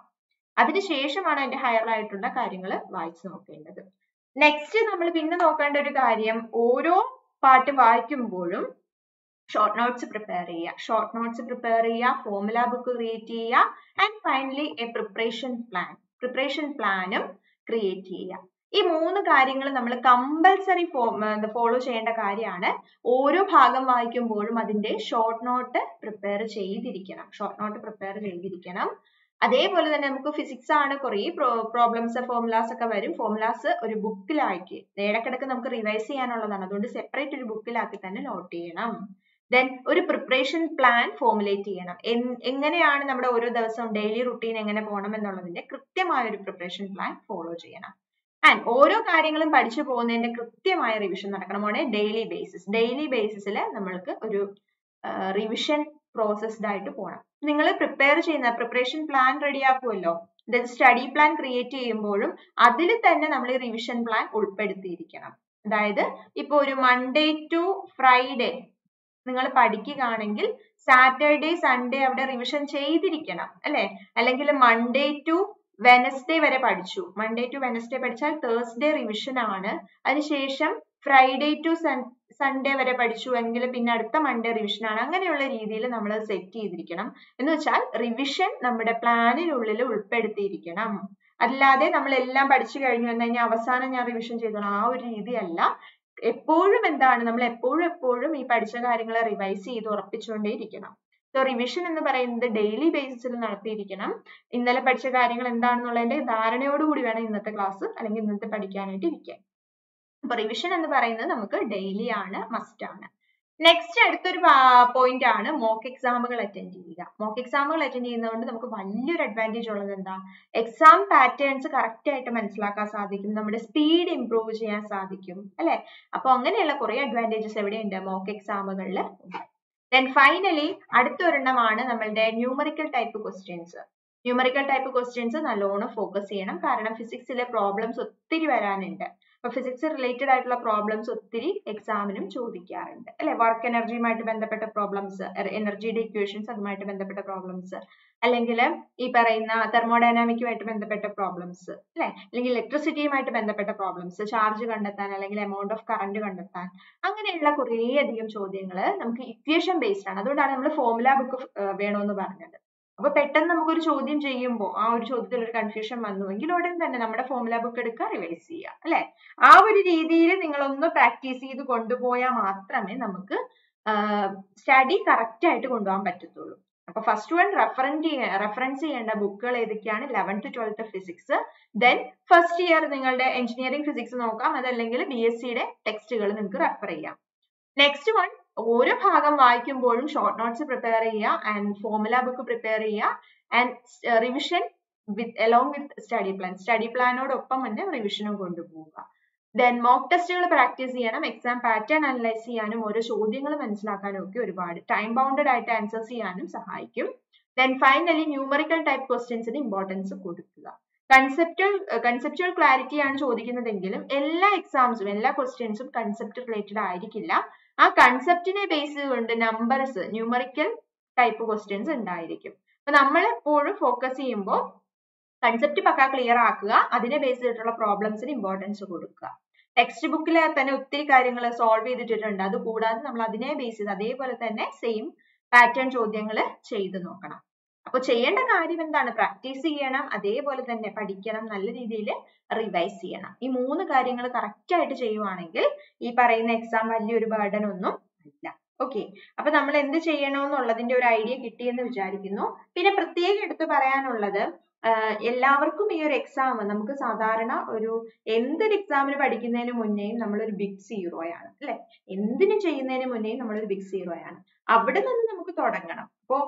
That's why I highlight the highlights. Next, we will look at the part of the short notes. Prepare short notes, prepare formula book, and finally, a preparation plan. Preparation plan create. These three things compulsory follow ചെയ്യേണ്ട കാര്യമാണ് ഓരോ ഭാഗം വായിക്കുമ്പോഴും അതിന്റെ ഷോർട്ട് നോട്ട് പ്രിപ്പയർ ചെയ്തിരിക്കണം ഷോർട്ട് നോട്ട് പ്രിപ്പയർ ചെയ്തിരിക്കണം അതേപോലെ തന്നെ നമുക്ക് ഫിസിക്സ് ആണ് കുറേ പ്രോബ്ലംസ് ഫോർമുലാസ് ഒക്കെ വരും ഫോർമുലാസ് ഒരു ബുക്കിലാക്കി നേരക്കടക്ക് നമുക്ക് റിവൈസ് ചെയ്യാനുള്ളതാണ് അതുകൊണ്ട് സെപ്പറേറ്റ് ഒരു ബുക്കിലാക്കി തന്നെ നോട്ട് ചെയ്യണം then ഒരു പ്രിപ്പറേഷൻ പ്ലാൻ ഫോർമുലേറ്റ് ചെയ്യണം എങ്ങനെയാണ് നമ്മുടെ ഓരോ ദിവസവും ഡെയിലി റൂട്ടീൻ എങ്ങനെ പോകണം എന്നുള്ളതിന്റെ കൃത്യമായ ഒരു പ്രിപ്പറേഷൻ പ്ലാൻ ഫോളോ ചെയ്യണം and ഓരോ കാര്യങ്ങളും പഠിച്ചു പോകുന്നതിന്റെ കൃത്യമായ റിവിഷൻ നടക്കണം on a daily basis daily basis ൽ നമ്മൾക്ക് ഒരു revision process diet pona. Ningal prepare cheyna preparation plan ready aakkuvello. Then study plan create cheyyumbodum adil thanne nammal revision plan ulppeduthirikkanam. Adayithu ippo oru Monday to Friday ningal padikkaanengil Saturday Sunday avade revision cheythirikkanam alle allengil Monday to Wednesday vare padichu. Monday to Wednesday padichal Thursday revision aanu adishesham Friday to Sunday Sunday വരെ പഠിച്ചു എങ്കിൽ പിന്നെ അടുത്ത മൺഡേ റിവിഷൻ ആണ് അങ്ങനെയുള്ള രീതിയിൽ നമ്മൾ സെറ്റ് ചെയ്തിരിക്കണം എന്ന് വെച്ചാൽ റിവിഷൻ നമ്മുടെ പ്ലാനിനുള്ളിൽ ഉൾപ്പെടുത്തിയിരിക്കണം അല്ലാതെ നമ്മൾ എല്ലാം പഠിച്ചു കഴിഞ്ഞു എന്ന അവസാനം ഞാൻ റിവിഷൻ ചെയ്തോളാം ആ ഒരു രീതിയല്ല എപ്പോഴും എന്താണ് നമ്മൾ എപ്പോഴും എപ്പോഴും ഈ പഠിച്ച കാര്യങ്ങളെ റിവൈസ് ചെയ്ത് ഉറപ്പിച്ചുകൊണ്ടേയിരിക്കണം സോ റിവിഷൻ എന്ന് പറയുന്നത് ഡെയിലി ബേസിസിൽ നടത്തിയിരിക്കണം ഇന്നലെ പഠിച്ച കാര്യങ്ങൾ എന്താണെന്നുള്ളതിന്റെ ധാരണയോട് കൂടി വേണം ഇന്നത്തെ ക്ലാസ് അല്ലെങ്കിൽ ഇന്നത്തെ പഠിക്കാനായിട്ട് ഇരിക്കാൻ Revision and the Parana Namaka daily ana must ana. Next point ana mock exam attendee. Mock exam attendee Namaka value advantage or than the exam patterns correct items like a sadicum, number speed improve as sadicum. Upon an Korea advantages evident in the mock exam. Then finally, Adda two forty-seven numerical type questions. Numerical type questions are alone focus on physics problems. Physics related problems othiri exam inum chodikkarundu alle work energy maayittu bendappetta problems energy equations adumayittu bendappetta problems allengile ee parayna thermodynamic maayittu bendappetta problems alle allengile electricity maayittu bendappetta problems charge kandathan allengile amount of current kandathan anganeyulla kore adhigam chodyangale namukku equation based aanu adondana nammal formula book venonu parnadu appo pettan namukku oru chodyam cheyyumbo aa oru chodyathil oru confusion vannuvengil odane thanne nammada formula book edukka revise cheya alle aa oru reethiyil ningal onnu practice cheyidu kondu poya maatrame namukku study correct aayittu konduvan pattatullu appo first one reference reference cheyenda bookukal edukiyana eleventh to twelfth physics then first year ningalde engineering physics nokkam adallengil B S C de textgal ninku refer cheyam next one one ഭാഗം വായിക്കുമ്പോഴും ഷോർട്ട് നോട്ട്സ് പ്രിപ്പയർ ചെയ്യുക ആൻഡ് ഫോർമുല ബുക്ക് പ്രിപ്പയർ ചെയ്യുക and revision with along with study plan study പ്ലാനോടൊപ്പം തന്നെ റിവിഷനും കൊണ്ടുപോവുക ദെൻ മോക്ക് ടെസ്റ്റുകൾ പ്രാക്ടീസ് ചെയ്യണം എക്സാം പാറ്റേൺ അനലൈസ് ചെയ്യാനും ഓരോ ചോദ്യങ്ങൾ മനസ്സിലാക്കാനും ഒക്കെ ഒരുപാട് ടൈം ബൗണ്ടഡ് ആയിട്ട് ആൻസേഴ്സ് ചെയ്യാനും സഹായിക്കും ദെൻ ഫൈനലി ന്യൂമറിക്കൽ ടൈപ്പ് ക്വസ്റ്റ്യൻസിന് ഇമ്പോർട്ടൻസ് കൊടുക്കുക Conceptual uh, conceptual clarity and chodikkunnatengilum ella exams ella questions concept related aayirikkilla aa concept ne base kondu numbers numerical type questions undayirikkum appo nammal eppozhum focus cheyumbo concept pakka clear aakkuka adine base eduttulla problems ne importance kodukka textbook il thanne ottiri karyangale solve cheyidittundu adu koodade nammal adine base adey pole thanne same pattern chodyangal cheythu nokkanam അപ്പോൾ ചെയ്യേണ്ട കാര്യം എന്താണ്? പ്രാക്ടീസ് ചെയ്യണം, അതേപോലെ തന്നെ പഠിക്കണം, നല്ല രീതിയിൽ റിവൈസ് ചെയ്യണം. ഈ മൂന്ന് കാര്യങ്ങൾ കറക്റ്റ് ആയിട്ട് ചെയ്യുവാണെങ്കിൽ ഈ പറയുന്ന എക്സാം വലിയൊരു ബർഡൻ ഒന്നും അല്ല. ഓക്കെ, അപ്പൊ നമ്മൾ എന്ത് ചെയ്യണമെന്നുള്ളതിന്റെ ഒരു ഐഡിയ കിട്ടിയെന്ന് വിചാരിക്കുന്നു. പിന്നെ പ്രത്യേകം എടുത്ത് പറയാനുള്ളത്, എല്ലാവർക്കും ഈ ഒരു എക്സാം നമുക്ക് സാധാരണ ഒരു എന്തൊരു എക്സാമിന് പഠിക്കുന്നതിന് മുന്നേയും നമ്മളൊരു ബിഗ് സീറോയാണ് അല്ലെ, എന്തിനു ചെയ്യുന്നതിന് മുന്നേയും നമ്മളൊരു ബിഗ് സീറോയാണ്. അവിടെ നിന്ന് നമുക്ക് തുടങ്ങണം. അപ്പോ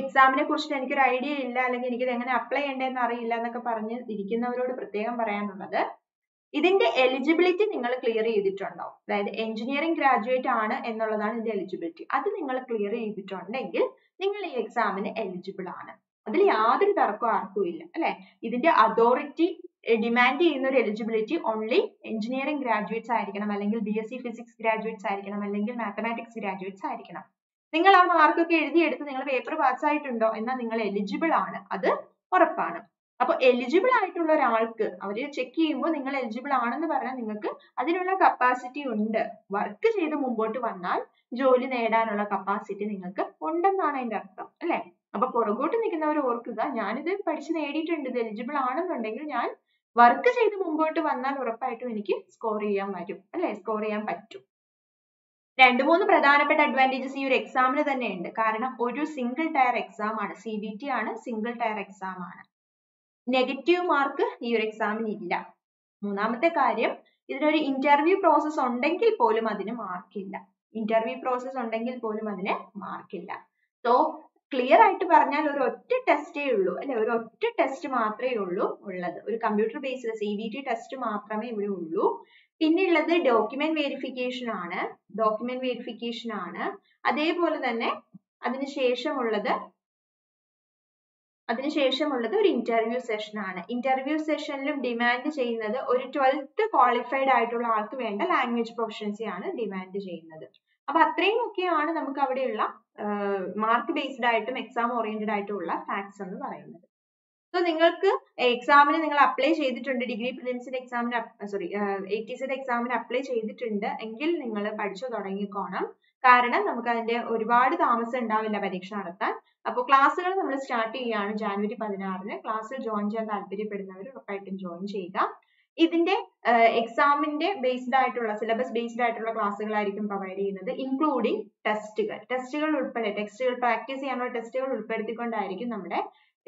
എക്സാമിനെ കുറിച്ചിട്ട് എനിക്കൊരു ഐഡിയ ഇല്ല, അല്ലെങ്കിൽ എനിക്കിത് എങ്ങനെ അപ്ലൈ ചെയ്യേണ്ടതെന്ന് അറിയില്ല എന്നൊക്കെ പറഞ്ഞ് ഇരിക്കുന്നവരോട് പ്രത്യേകം പറയാനുള്ളത്, ഇതിന്റെ എലിജിബിലിറ്റി നിങ്ങൾ ക്ലിയർ ചെയ്തിട്ടുണ്ടാവും. അതായത് എഞ്ചിനീയറിംഗ് ഗ്രാജുവേറ്റ് ആണ് എന്നുള്ളതാണ് ഇതിന്റെ എലിജിബിലിറ്റി. അത് നിങ്ങൾ ക്ലിയർ ചെയ്തിട്ടുണ്ടെങ്കിൽ നിങ്ങൾ ഈ എക്സാമിന് എലിജിബിൾ ആണ്, അതിൽ യാതൊരു തർക്കവും ആർക്കും ഇല്ല അല്ലെ. ഇതിന്റെ അതോറിറ്റി ഡിമാൻഡ് ചെയ്യുന്ന ഒരു എലിജിബിലിറ്റി ഓൺലി എഞ്ചിനീയറിംഗ് ഗ്രാജുവേറ്റ്സ് ആയിരിക്കണം, അല്ലെങ്കിൽ B S C physics graduates ആയിരിക്കണം, അല്ലെങ്കിൽ മാത്തമാറ്റിക്സ് ഗ്രാജുവേറ്റ്സ് ആയിരിക്കണം. നിങ്ങൾ ആ മാർക്കൊക്കെ എഴുതിയെടുത്ത് നിങ്ങൾ പേപ്പർ പാസ്സായിട്ടുണ്ടോ എന്നാൽ നിങ്ങൾ എലിജിബിൾ ആണ്, അത് ഉറപ്പാണ്. അപ്പൊ എലിജിബിൾ ആയിട്ടുള്ള ഒരാൾക്ക് അവര് ചെക്ക് ചെയ്യുമ്പോൾ നിങ്ങൾ എലിജിബിൾ ആണെന്ന് പറഞ്ഞാൽ നിങ്ങൾക്ക് അതിനുള്ള കപ്പാസിറ്റി ഉണ്ട്, വർക്ക് ചെയ്ത് മുമ്പോട്ട് വന്നാൽ ജോലി നേടാനുള്ള കപ്പാസിറ്റി നിങ്ങൾക്ക് ഉണ്ടെന്നാണ് അതിന്റെ അർത്ഥം അല്ലെ. അപ്പൊ പുറകോട്ട് നിൽക്കുന്നവർ ഓർക്കുക, ഞാനിത് പഠിച്ച് നേടിയിട്ടുണ്ട്, ഇത് എലിജിബിൾ ആണെന്നുണ്ടെങ്കിൽ ഞാൻ വർക്ക് ചെയ്ത് മുമ്പോട്ട് വന്നാൽ ഉറപ്പായിട്ടും എനിക്ക് സ്കോർ ചെയ്യാൻ വരും അല്ലെ, സ്കോർ ചെയ്യാൻ പറ്റും. രണ്ട് മൂന്ന് പ്രധാനപ്പെട്ട അഡ്വാൻറ്റേജസ് ഈ ഒരു എക്സാമിന് തന്നെ ഉണ്ട്. കാരണം ഒരു സിംഗിൾ ടയർ എക്സാം ആണ്, സി ബി ടി ആണ്, സിംഗിൾ ടയർ എക്സാം ആണ്. നെഗറ്റീവ് മാർക്ക് ഈ ഒരു എക്സാമിന് ഇല്ല. മൂന്നാമത്തെ കാര്യം, ഇതിനൊരു ഇന്റർവ്യൂ പ്രോസസ് ഉണ്ടെങ്കിൽ പോലും അതിന് മാർക്കില്ല. ഇന്റർവ്യൂ പ്രോസസ് ഉണ്ടെങ്കിൽ പോലും അതിന് മാർക്കില്ല. സോ ക്ലിയർ ആയിട്ട് പറഞ്ഞാൽ ഒരു ഒറ്റ ടെസ്റ്റേ ഉള്ളൂ അല്ലെ, ഒരു ഒറ്റ ടെസ്റ്റ് മാത്രമേ ഉള്ളൂ ഉള്ളത്, ഒരു computer based C B T test മാത്രമേ ഇവിടെ ഉള്ളൂ. പിന്നെയുള്ളത് ഡോക്യുമെന്റ് വേരിഫിക്കേഷൻ ആണ്, ഡോക്യുമെന്റ് വേരിഫിക്കേഷൻ ആണ്. അതേപോലെ തന്നെ അതിനുശേഷമുള്ളത് അതിനുശേഷമുള്ളത് ഒരു ഇന്റർവ്യൂ സെഷൻ ആണ്. ഇന്റർവ്യൂ സെഷനിലും ഡിമാൻഡ് ചെയ്യുന്നത് ഒരു ട്വൽത്ത് ക്വാളിഫൈഡ് ആയിട്ടുള്ള ആൾക്ക് വേണ്ട ലാംഗ്വേജ് പ്രൊഫഷൻസി ആണ് ഡിമാൻഡ് ചെയ്യുന്നത്. അപ്പൊ അത്രയും ഒക്കെയാണ് നമുക്ക് അവിടെയുള്ള മാർക്ക് ബേസ്ഡ് ആയിട്ടും എക്സാം ഓറിയന്റഡ് ആയിട്ടുള്ള ഫാക്ട്സ് എന്ന് പറയുന്നത്. സോ നിങ്ങൾക്ക് എക്സാമിന് നിങ്ങൾ അപ്ലൈ ചെയ്തിട്ടുണ്ട്, ഡിഗ്രി പ്രിലിംസിന്റെ എക്സാമിന് സോറി എ ടി സിയുടെ എക്സാമിന് അപ്ലൈ ചെയ്തിട്ടുണ്ട് എങ്കിൽ നിങ്ങൾ പഠിച്ചു തുടങ്ങിക്കോണം. കാരണം നമുക്ക് അതിന്റെ ഒരുപാട് താമസം ഉണ്ടാവില്ല പരീക്ഷ നടത്താൻ. അപ്പോൾ ക്ലാസ്സുകൾ നമ്മൾ സ്റ്റാർട്ട് ചെയ്യുകയാണ് ജാനുവരി പതിനാറിന്. ക്ലാസ്സിൽ ജോയിൻ ചെയ്യാൻ താല്പര്യപ്പെടുന്നവർ ഉറപ്പായിട്ടും ജോയിൻ ചെയ്യുക. ഇതിന്റെ എക്സാമിന്റെ ബേസ്ഡ് ആയിട്ടുള്ള സിലബസ് ബേസ്ഡ് ആയിട്ടുള്ള ക്ലാസ്സുകളായിരിക്കും പ്രൊവൈഡ് ചെയ്യുന്നത്, ഇൻക്ലൂഡിങ് ടെസ്റ്റുകൾ ടെസ്റ്റുകൾ ഉൾപ്പെടെ ടെസ്റ്റുകൾ പ്രാക്ടീസ് ചെയ്യാനുള്ള ടെസ്റ്റുകൾ ഉൾപ്പെടുത്തിക്കൊണ്ടായിരിക്കും നമ്മുടെ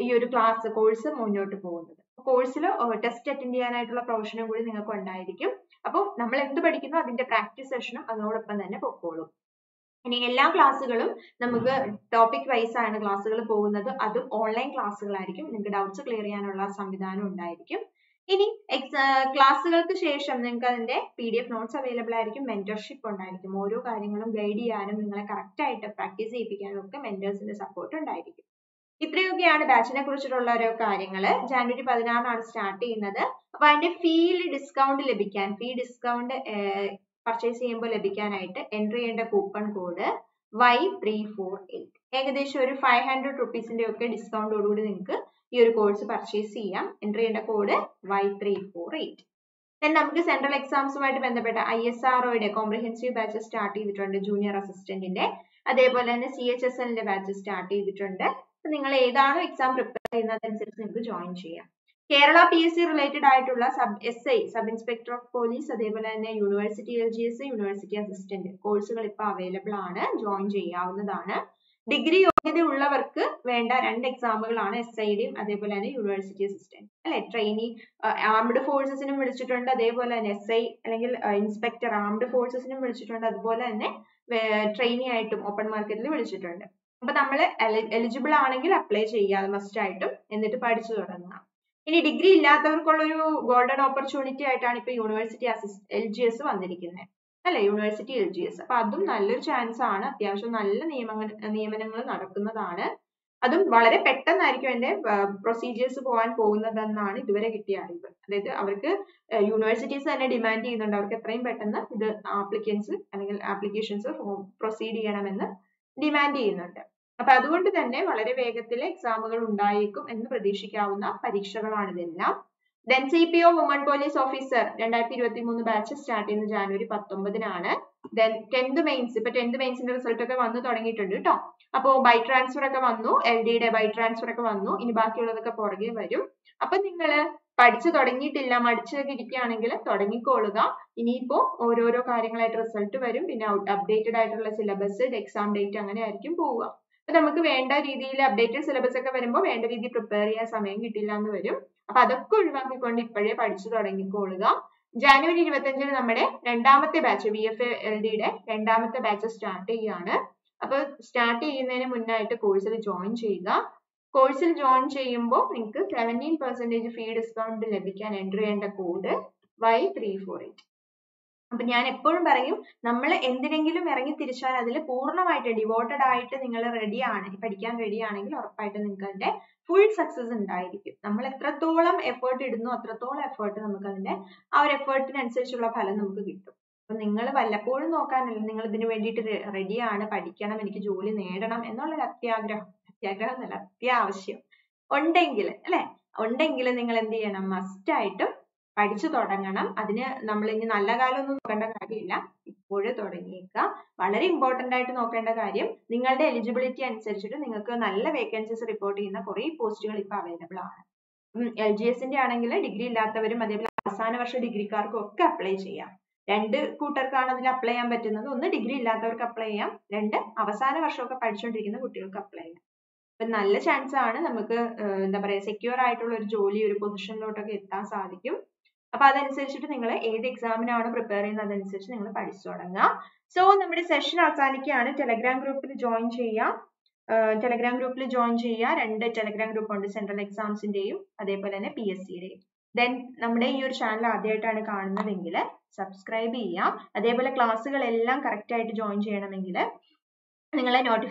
ഈ ഒരു ക്ലാസ് കോഴ്സ് മുന്നോട്ട് പോകുന്നത്. കോഴ്സിൽ ടെസ്റ്റ് അറ്റൻഡ് ചെയ്യാനായിട്ടുള്ള പ്രൊവിഷനും കൂടി നിങ്ങൾക്ക് ഉണ്ടായിരിക്കും. അപ്പോൾ നമ്മൾ എന്ത് പഠിക്കുന്നു അതിന്റെ പ്രാക്ടീസ് സെഷനും അതോടൊപ്പം തന്നെ പൊക്കോളും. ഇനി എല്ലാ ക്ലാസ്സുകളും നമുക്ക് ടോപ്പിക് വൈസ് ആണ് ക്ലാസ്സുകൾ പോകുന്നത്, അതും ഓൺലൈൻ ക്ലാസ്സുകളായിരിക്കും. നിങ്ങൾക്ക് ഡൗട്ട്സ് ക്ലിയർ ചെയ്യാനുള്ള സംവിധാനം ഉണ്ടായിരിക്കും. ഇനി എക്സാ ക്ലാസ്സുകൾക്ക് ശേഷം നിങ്ങൾക്ക് അതിന്റെ P D F notes available ആയിരിക്കും, മെന്റർഷിപ്പ് ഉണ്ടായിരിക്കും. ഓരോ കാര്യങ്ങളും ഗൈഡ് ചെയ്യാനും നിങ്ങളെ കറക്റ്റ് ആയിട്ട് പ്രാക്ടീസ് ചെയ്യിപ്പിക്കാനും ഒക്കെ മെന്റേഴ്സിന്റെ സപ്പോർട്ട് ഉണ്ടായിരിക്കും. ഇത്രയൊക്കെയാണ് ബാച്ചിനെ കുറിച്ചിട്ടുള്ള ഓരോ കാര്യങ്ങൾ. ജാനുവരി പതിനാറിനാണ് സ്റ്റാർട്ട് ചെയ്യുന്നത്. അപ്പൊ അതിന്റെ ഫീയിൽ ഡിസ്കൗണ്ട് ലഭിക്കാൻ, ഫീ ഡിസ്കൗണ്ട് പർച്ചേസ് ചെയ്യുമ്പോൾ ലഭിക്കാനായിട്ട് എൻട്രി ചെയ്യേണ്ട coupon code Y three four eight. ഏകദേശം ഒരു ഫൈവ് ഹൺഡ്രഡ് റുപ്പീസിന്റെ ഒക്കെ ഡിസ്കൗണ്ടോടുകൂടി നിങ്ങൾക്ക് ഈ ഒരു കോഴ്സ് പർച്ചേസ് ചെയ്യാം. എൻട്രി ചെയ്യേണ്ട code Y three four eight. Then നമുക്ക് സെൻട്രൽ എക്സാംസുമായിട്ട് ബന്ധപ്പെട്ട ഐ എസ് ആർ ഒയുടെ കോംപ്രിഹെൻസീവ് ബാച്ച് സ്റ്റാർട്ട് ചെയ്തിട്ടുണ്ട്, ജൂനിയർ അസിസ്റ്റന്റിന്റെ. അതേപോലെ തന്നെ സി എച്ച് എസ് എല്ലിന്റെ ബാച്ച് സ്റ്റാർട്ട് ചെയ്തിട്ടുണ്ട്. അപ്പൊ നിങ്ങൾ ഏതാണോ എക്സാം പ്രിപ്പയർ ചെയ്യുന്നതനുസരിച്ച് നിങ്ങൾക്ക് ജോയിൻ ചെയ്യാം. Kerala P S C related ആയിട്ടുള്ള sub S I sub inspector of police, അതേപോലെ തന്നെ university L G S, university assistant കോഴ്സുകൾ ഇപ്പൊ അവൈലബിൾ ആണ്, ജോയിൻ ചെയ്യാവുന്നതാണ്. ഡിഗ്രി യോഗ്യത ഉള്ളവർക്ക് വേണ്ട രണ്ട് എക്സാമുകളാണ് എസ് ഐയുടെയും അതേപോലെ തന്നെ യൂണിവേഴ്സിറ്റി അസിസ്റ്റന്റ് അല്ലെ. ട്രെയിനി ആംഡ് ഫോഴ്സസിനും വിളിച്ചിട്ടുണ്ട്, അതേപോലെ തന്നെ എസ് ഐ അല്ലെങ്കിൽ ഇൻസ്പെക്ടർ ആംഡ് ഫോഴ്സസിനും വിളിച്ചിട്ടുണ്ട്, അതുപോലെ തന്നെ ട്രെയിനി ആയിട്ടും ഓപ്പൺ മാർക്കറ്റിൽ വിളിച്ചിട്ടുണ്ട്. അപ്പൊ നമ്മൾ എലിജിബിൾ ആണെങ്കിൽ അപ്ലൈ ചെയ്യാം മസ്റ്റ് ആയിട്ടും, എന്നിട്ട് പഠിച്ചു തുടങ്ങാം. ഇനി ഡിഗ്രി ഇല്ലാത്തവർക്കുള്ള ഒരു ഗോൾഡൻ ഓപ്പർച്യൂണിറ്റി ആയിട്ടാണ് ഇപ്പൊ university assist L G S വന്നിരിക്കുന്നത് അല്ലെ, യൂണിവേഴ്സിറ്റി എൽ ജി എസ്. അപ്പൊ അതും നല്ലൊരു ചാൻസ് ആണ്, അത്യാവശ്യം നല്ല നിയമങ്ങൾ നിയമനങ്ങൾ നടക്കുന്നതാണ്. അതും വളരെ പെട്ടെന്നായിരിക്കും അതിന്റെ പ്രൊസീജിയേഴ്സ് പോകാൻ പോകുന്നതെന്നാണ് ഇതുവരെ കിട്ടിയ അറിവ്. അതായത് അവർക്ക് യൂണിവേഴ്സിറ്റീസ് തന്നെ ഡിമാൻഡ് ചെയ്യുന്നുണ്ട് അവർക്ക് എത്രയും പെട്ടെന്ന് ഇത് ആപ്ലിക്കൻസ് അല്ലെങ്കിൽ ആപ്ലിക്കേഷൻസ് പ്രൊസീഡ് ചെയ്യണമെന്ന് ഡിമാൻഡ് ചെയ്യുന്നുണ്ട്. അപ്പൊ അതുകൊണ്ട് തന്നെ വളരെ വേഗത്തിൽ എക്സാമുകൾ ഉണ്ടായേക്കും എന്ന് പ്രതീക്ഷിക്കാവുന്ന പരീക്ഷകളാണിതെല്ലാം. Then C P O Women Police Officer twenty twenty-three batch start in January nineteenth. Then tenth mains ipo tenth mains inde result okke vannu thodangittundu ട്ടോ. Appo by transfer okke vannu L D ide by transfer okke vannu ini baakiyulladokke porage varum. Appo ningal padichu thodangitilla madichu irikkanengil thodangikkolluka. Ini ipo oro oro kaaryangalaitte result varum pinne updated aayittulla syllabus exam date angane aayirkum povuka. Appo namukku venda reethiyil updated syllabus okke varumbo venda reethiyil prepare cheyan samayam kittilla ennu varum. Appo adokku olivakkikonde ippole padichu thodangikkolluka. January twenty-fifth ൽ നമ്മുടെ രണ്ടാമത്തെ batch V F L D യുടെ രണ്ടാമത്തെ ബാച്ച് സ്റ്റാർട്ട് ചെയ്യാണ്. അപ്പോൾ സ്റ്റാർട്ട് ചെയ്യുന്നതിന് മുന്നായിട്ട് കോഴ്സിൽ ജോയിൻ ചെയ്യുക. കോഴ്സിൽ ജോയിൻ ചെയ്യുമ്പോൾ നിങ്ങൾക്ക് seventeen percent ഫീ ഡിസ്കൗണ്ട് ലഭിക്കാൻ എൻട്രി ചെയ്യേണ്ട code Y three four eight. അപ്പോൾ ഞാൻ എപ്പോഴും പറയും, നമ്മൾ എന്തിനെങ്കിലും ഇറങ്ങി തിരിച്ചാൽ അതിൽ പൂർണ്ണമായിട്ട് ഡിവോട്ടഡ് ആയിട്ട് നിങ്ങൾ റെഡിയാണ്, പഠിക്കാൻ റെഡിയാണെങ്കിൽ ഉറപ്പായിട്ട് നിങ്ങൾക്ക് അതിന്റെ ഫുൾ സക്സസ് ഉണ്ടായിരിക്കും. നമ്മൾ എത്രത്തോളം എഫേർട്ട് ഇടുന്നു അത്രത്തോളം എഫേർട്ട് നമുക്ക് അതിന്റെ ആ ഒരു എഫേർട്ടിനനുസരിച്ചുള്ള ഫലം നമുക്ക് കിട്ടും. അപ്പൊ നിങ്ങൾ വല്ലപ്പോഴും നോക്കാനല്ല, നിങ്ങൾ ഇതിനു വേണ്ടിയിട്ട് റെഡിയാണ്, പഠിക്കണം, എനിക്ക് ജോലി നേടണം എന്നുള്ളൊരു അത്യാഗ്രഹം അത്യാഗ്രഹം എന്നല്ല അത്യാവശ്യം ഉണ്ടെങ്കിൽ അല്ലെ ഉണ്ടെങ്കിൽ നിങ്ങൾ എന്ത് ചെയ്യണം? മസ്റ്റ് ആയിട്ടും പഠിച്ചു തുടങ്ങണം. അതിന് നമ്മൾ ഇനി നല്ല കാലമൊന്നും നോക്കേണ്ട കാര്യമില്ല, ഇപ്പോഴേ തുടങ്ങിയേക്കുക. വളരെ ഇമ്പോർട്ടൻ്റ് ആയിട്ട് നോക്കേണ്ട കാര്യം, നിങ്ങളുടെ എലിജിബിലിറ്റി അനുസരിച്ചിട്ട് നിങ്ങൾക്ക് നല്ല വേക്കൻസീസ് റിപ്പോർട്ട് ചെയ്യുന്ന കുറേ പോസ്റ്റുകൾ ഇപ്പോൾ അവൈലബിൾ ആണ്. എൽ ജി എസിന്റെ ആണെങ്കിൽ ഡിഗ്രി ഇല്ലാത്തവരും അതേപോലെ അവസാന വർഷ ഡിഗ്രിക്കാർക്കും ഒക്കെ അപ്ലൈ ചെയ്യാം. രണ്ട് കൂട്ടർക്കാണ് അതിൽ അപ്ലൈ ചെയ്യാൻ പറ്റുന്നത്. ഒന്ന്, ഡിഗ്രി ഇല്ലാത്തവർക്ക് അപ്ലൈ ചെയ്യാം. രണ്ട്, അവസാന വർഷമൊക്കെ പഠിച്ചുകൊണ്ടിരിക്കുന്ന കുട്ടികൾക്ക് അപ്ലൈ ചെയ്യാം. അപ്പം നല്ല ചാൻസ് ആണ് നമുക്ക് എന്താ പറയുക, സെക്യൂർ ആയിട്ടുള്ള ഒരു ജോലി, ഒരു പൊസിഷനിലോട്ടൊക്കെ എത്താൻ സാധിക്കും. അപ്പൊ അതനുസരിച്ചിട്ട് നിങ്ങൾ ഏത് എക്സാമിനാണ് പ്രിപ്പയർ ചെയ്യുന്നത് അതനുസരിച്ച് നിങ്ങൾ പഠിച്ചു തുടങ്ങാം. സോ നമ്മുടെ സെഷൻ അവസാനിക്കുകയാണ്. ടെലഗ്രാം ഗ്രൂപ്പിൽ ജോയിൻ ചെയ്യാം. ടെലഗ്രാം ഗ്രൂപ്പിൽ ജോയിൻ ചെയ്യുക. രണ്ട് ടെലഗ്രാം ഗ്രൂപ്പ് ഉണ്ട്, സെൻട്രൽ എക്സാംസിന്റെയും അതേപോലെ തന്നെ പി എസ് സിയുടെയും. ദെൻ നമ്മുടെ ഈ ഒരു ചാനൽ ആദ്യമായിട്ടാണ് കാണുന്നതെങ്കിൽ സബ്സ്ക്രൈബ് ചെയ്യാം. അതേപോലെ ക്ലാസ്സുകളെല്ലാം കറക്റ്റ് ആയിട്ട് ജോയിൻ ചെയ്യണമെങ്കിൽ നിങ്ങളെ നോട്ടിഫിക്കേഷൻ